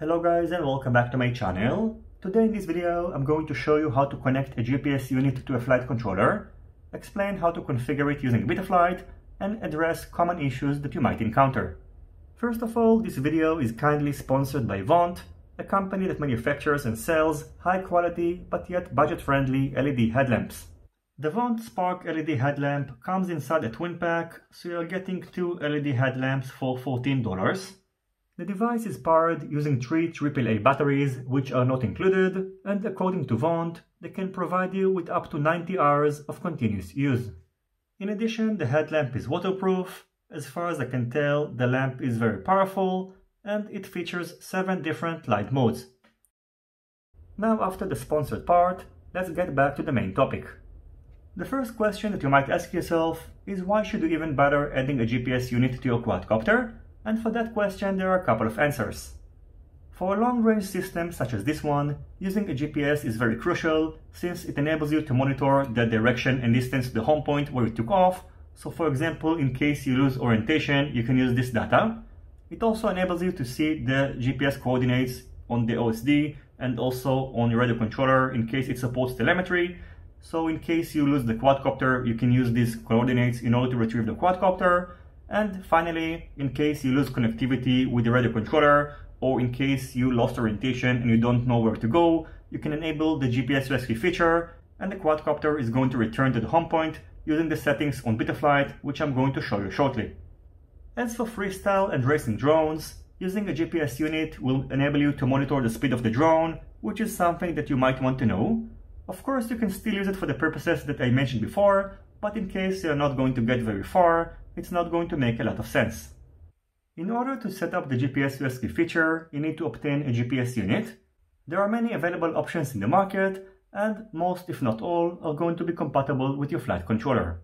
Hello guys and welcome back to my channel. Today in this video I'm going to show you how to connect a GPS unit to a flight controller, explain how to configure it using Betaflight, and address common issues that you might encounter. First of all, this video is kindly sponsored by VONT, a company that manufactures and sells high quality but yet budget-friendly LED headlamps. The VONT Spark LED headlamp comes inside a twin pack, so you're getting two LED headlamps for $14. The device is powered using three AAA batteries, which are not included, and according to VONT, they can provide you with up to 90 hours of continuous use. In addition, the headlamp is waterproof. As far as I can tell, the lamp is very powerful, and it features 7 different light modes. Now, after the sponsored part, let's get back to the main topic. The first question that you might ask yourself is why should you even bother adding a GPS unit to your quadcopter? And for that question, there are a couple of answers. For a long-range system such as this one, using a GPS is very crucial since it enables you to monitor the direction and distance to the home point where you took off. So for example, in case you lose orientation, you can use this data. It also enables you to see the GPS coordinates on the OSD and also on your radio controller in case it supports telemetry. So in case you lose the quadcopter, you can use these coordinates in order to retrieve the quadcopter. And finally, in case you lose connectivity with the radio controller, or in case you lost orientation and you don't know where to go, you can enable the GPS rescue feature, and the quadcopter is going to return to the home point using the settings on Betaflight, which I'm going to show you shortly. As for freestyle and racing drones, using a GPS unit will enable you to monitor the speed of the drone, which is something that you might want to know. Of course, you can still use it for the purposes that I mentioned before, but in case you're not going to get very far, it's not going to make a lot of sense. In order to set up the GPS rescue feature, you need to obtain a GPS unit. There are many available options in the market, and most, if not all, are going to be compatible with your flight controller.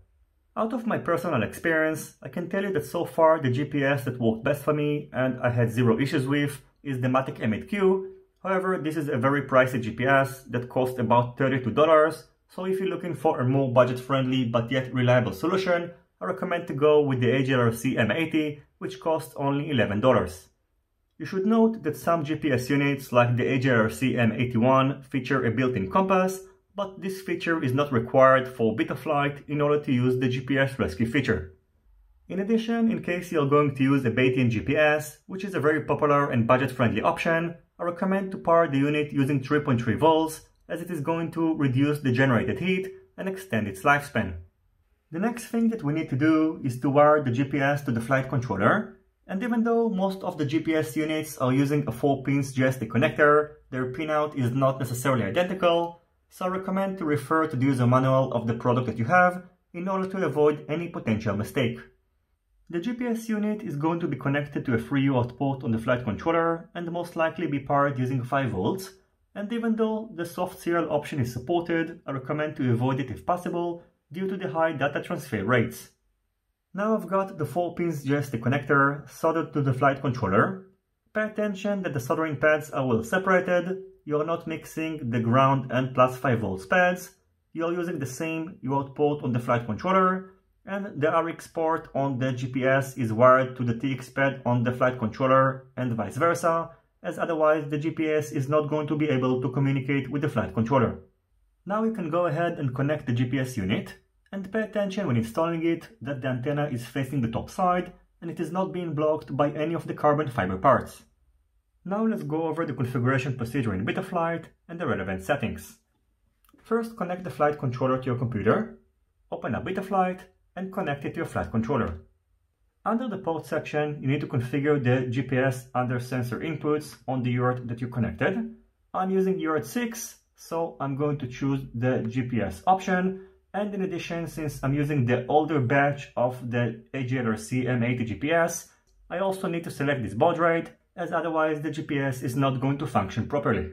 Out of my personal experience, I can tell you that so far the GPS that worked best for me and I had zero issues with is the Matek M8Q. However, this is a very pricey GPS that costs about $32, so if you're looking for a more budget-friendly but yet reliable solution, I recommend to go with the HGLRC M80, which costs only $11. You should note that some GPS units like the HGLRC M81 feature a built-in compass, but this feature is not required for Betaflight in order to use the GPS rescue feature. In addition, in case you're going to use a Bayesian GPS, which is a very popular and budget-friendly option, I recommend to power the unit using 3.3 volts, as it is going to reduce the generated heat and extend its lifespan. The next thing that we need to do is to wire the GPS to the flight controller, and even though most of the GPS units are using a 4-pin JST connector, their pinout is not necessarily identical, so I recommend to refer to the user manual of the product that you have in order to avoid any potential mistake. The GPS unit is going to be connected to a free UART port on the flight controller and most likely be powered using 5 volts, and even though the soft serial option is supported, I recommend to avoid it if possible, due to the high data transfer rates. Now I've got the 4-pins JST connector soldered to the flight controller. Pay attention that the soldering pads are well separated, you are not mixing the ground and plus 5 volts pads, you are using the same UART port on the flight controller, and the RX port on the GPS is wired to the TX pad on the flight controller and vice versa, as otherwise the GPS is not going to be able to communicate with the flight controller. Now you can go ahead and connect the GPS unit. And pay attention when installing it that the antenna is facing the top side and it is not being blocked by any of the carbon fiber parts. Now let's go over the configuration procedure in Betaflight and the relevant settings. First, connect the flight controller to your computer, open up Betaflight and connect it to your flight controller. Under the port section, you need to configure the GPS under sensor inputs on the UART that you connected. I'm using UART 6, so I'm going to choose the GPS option. And in addition, since I'm using the older batch of the HGLRC M80 GPS, I also need to select this baud rate, as otherwise the GPS is not going to function properly.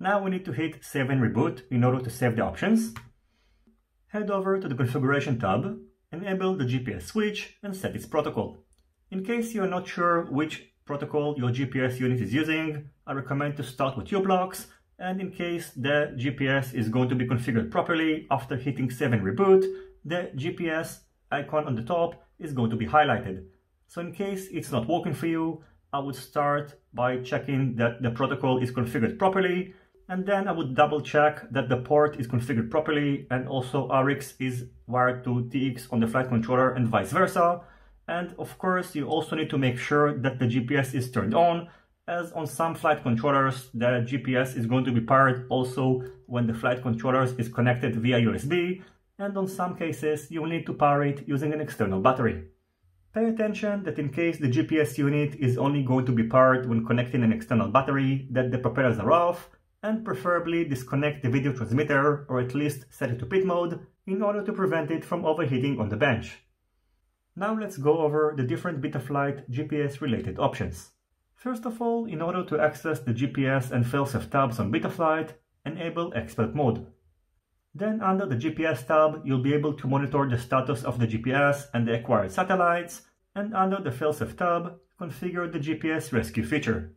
Now we need to hit Save and Reboot in order to save the options. Head over to the Configuration tab, enable the GPS switch and set its protocol. In case you're not sure which protocol your GPS unit is using, I recommend to start with Ublox. And in case the GPS is going to be configured properly, after hitting Save and Reboot, the GPS icon on the top is going to be highlighted. So in case it's not working for you, I would start by checking that the protocol is configured properly, and then I would double check that the port is configured properly and also RX is wired to TX on the flight controller and vice versa. And of course, you also need to make sure that the GPS is turned on, as on some flight controllers, the GPS is going to be paired also when the flight controller is connected via USB, and on some cases, you'll need to power it using an external battery. Pay attention that in case the GPS unit is only going to be powered when connecting an external battery, that the propellers are off, and preferably disconnect the video transmitter or at least set it to pit mode in order to prevent it from overheating on the bench. Now let's go over the different Betaflight GPS-related options. First of all, in order to access the GPS and failsafe tabs on Betaflight, enable expert mode. Then under the GPS tab, you'll be able to monitor the status of the GPS and the acquired satellites, and under the failsafe tab, configure the GPS rescue feature.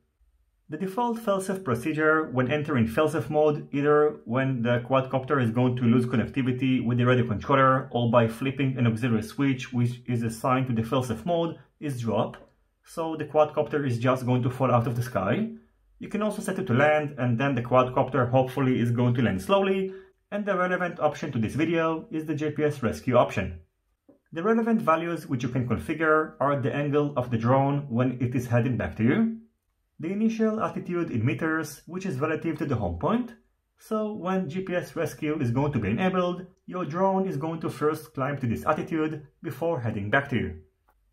The default failsafe procedure when entering failsafe mode, either when the quadcopter is going to lose connectivity with the radio controller or by flipping an auxiliary switch which is assigned to the failsafe mode, is drop. So the quadcopter is just going to fall out of the sky. You can also set it to land, and then the quadcopter hopefully is going to land slowly, and the relevant option to this video is the GPS rescue option. The relevant values which you can configure are the angle of the drone when it is heading back to you, the initial altitude in meters which is relative to the home point, so when GPS rescue is going to be enabled, your drone is going to first climb to this altitude before heading back to you.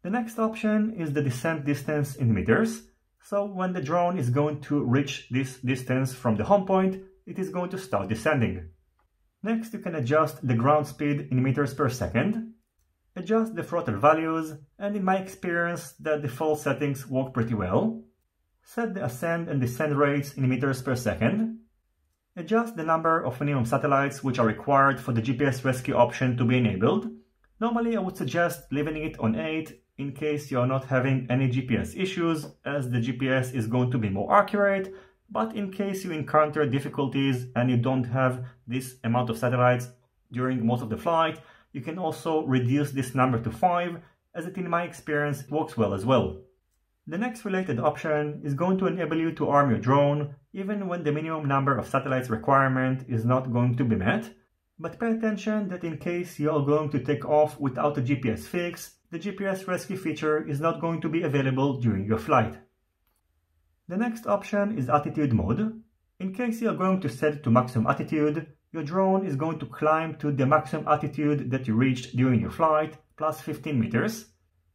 The next option is the descent distance in meters, so when the drone is going to reach this distance from the home point, it is going to start descending. Next, you can adjust the ground speed in meters per second, adjust the throttle values, and in my experience, the default settings work pretty well. Set the ascend and descend rates in meters per second, adjust the number of minimum satellites which are required for the GPS rescue option to be enabled. Normally, I would suggest leaving it on 8, in case you are not having any GPS issues, as the GPS is going to be more accurate, but in case you encounter difficulties and you don't have this amount of satellites during most of the flight, you can also reduce this number to 5, as it in my experience works well as well. The next related option is going to enable you to arm your drone even when the minimum number of satellites requirement is not going to be met, but pay attention that in case you are going to take off without a GPS fix, the GPS rescue feature is not going to be available during your flight. The next option is altitude mode. In case you are going to set it to maximum altitude, your drone is going to climb to the maximum altitude that you reached during your flight, plus 15 meters.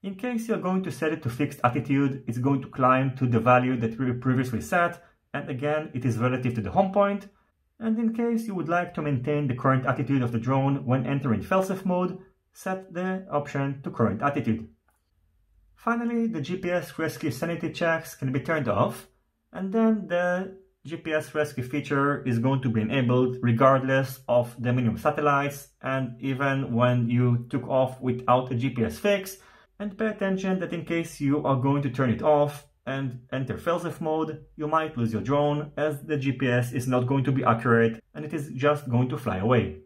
In case you are going to set it to fixed altitude, it's going to climb to the value that we previously set, and again, it is relative to the home point. And in case you would like to maintain the current altitude of the drone when entering failsafe mode, set the option to current altitude. Finally, the GPS rescue sanity checks can be turned off, and then the GPS rescue feature is going to be enabled regardless of the minimum satellites and even when you took off without a GPS fix. And pay attention that in case you are going to turn it off and enter failsafe mode, you might lose your drone, as the GPS is not going to be accurate and it is just going to fly away.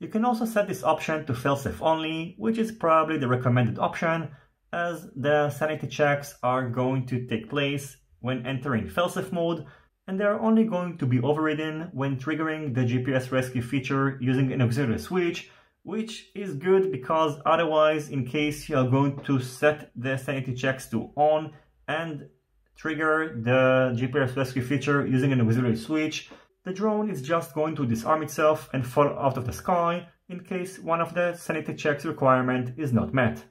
You can also set this option to failsafe only, which is probably the recommended option, as the sanity checks are going to take place when entering failsafe mode, and they are only going to be overridden when triggering the GPS rescue feature using an auxiliary switch, which is good because otherwise, in case you are going to set the sanity checks to on and trigger the GPS rescue feature using an auxiliary switch, the drone is just going to disarm itself and fall out of the sky in case one of the sanity checks requirement is not met.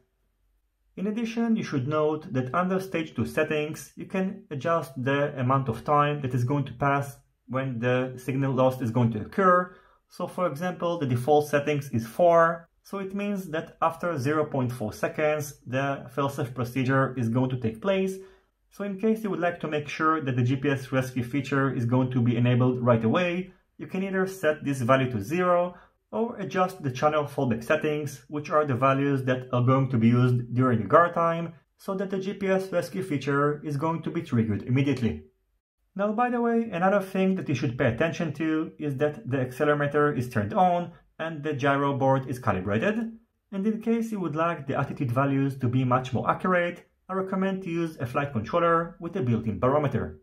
In addition, you should note that under Stage 2 settings, you can adjust the amount of time that is going to pass when the signal loss is going to occur. So for example, the default settings is 4, so it means that after 0.4 seconds, the failsafe procedure is going to take place. So in case you would like to make sure that the GPS rescue feature is going to be enabled right away, you can either set this value to 0 or adjust the channel fallback settings, which are the values that are going to be used during your guard time, so that the GPS rescue feature is going to be triggered immediately. Now, by the way, another thing that you should pay attention to is that the accelerometer is turned on and the gyro board is calibrated. And in case you would like the altitude values to be much more accurate, I recommend to use a flight controller with a built-in barometer.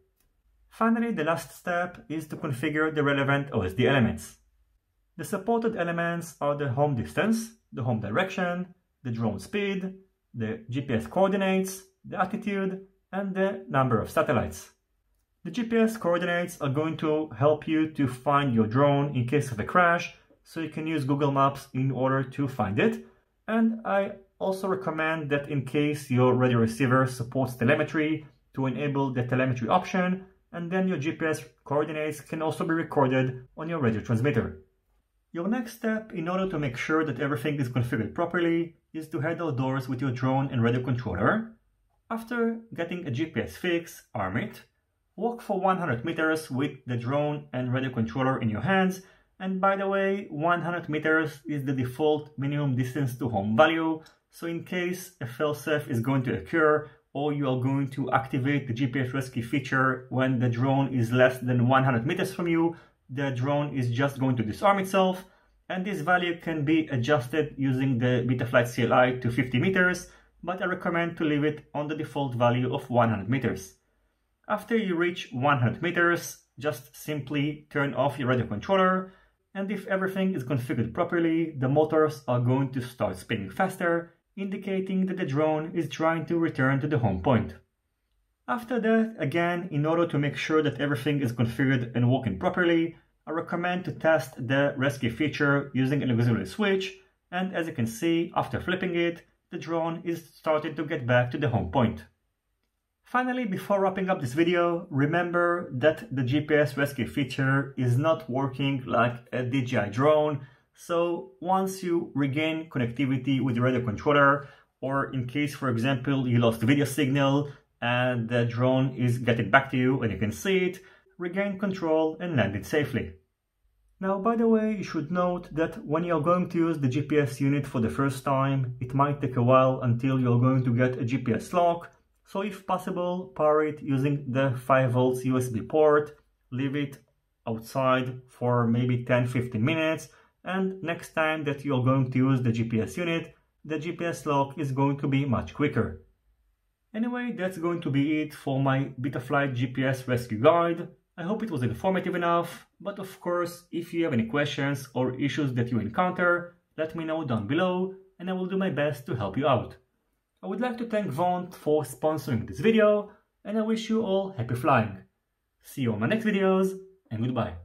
Finally, the last step is to configure the relevant OSD elements. The supported elements are the home distance, the home direction, the drone speed, the GPS coordinates, the altitude, and the number of satellites. The GPS coordinates are going to help you to find your drone in case of a crash, so you can use Google Maps in order to find it. And I also recommend that in case your radio receiver supports telemetry, to enable the telemetry option, and then your GPS coordinates can also be recorded on your radio transmitter. Your next step, in order to make sure that everything is configured properly, is to head outdoors with your drone and radio controller. After getting a GPS fix, arm it, walk for 100 meters with the drone and radio controller in your hands, and by the way, 100 meters is the default minimum distance to home value, so in case a failsafe is going to occur, or you are going to activate the GPS rescue feature when the drone is less than 100 meters from you, the drone is just going to disarm itself, and this value can be adjusted using the Betaflight CLI to 50 meters, but I recommend to leave it on the default value of 100 meters. After you reach 100 meters, just simply turn off your radio controller, and if everything is configured properly, the motors are going to start spinning faster, indicating that the drone is trying to return to the home point. After that, again, in order to make sure that everything is configured and working properly, I recommend to test the rescue feature using an auxiliary switch, and as you can see, after flipping it, the drone is starting to get back to the home point. Finally, before wrapping up this video, remember that the GPS rescue feature is not working like a DJI drone, so once you regain connectivity with your radio controller, or in case, for example, you lost video signal, and the drone is getting back to you and you can see it, regain control and land it safely. Now, by the way, you should note that when you're going to use the GPS unit for the first time, it might take a while until you're going to get a GPS lock. So if possible, power it using the 5V USB port, leave it outside for maybe 10-15 minutes, and next time that you're going to use the GPS unit, the GPS lock is going to be much quicker. Anyway, that's going to be it for my Betaflight GPS rescue guide. I hope it was informative enough, but of course, if you have any questions or issues that you encounter, let me know down below and I will do my best to help you out. I would like to thank VONT for sponsoring this video, and I wish you all happy flying. See you on my next videos, and goodbye.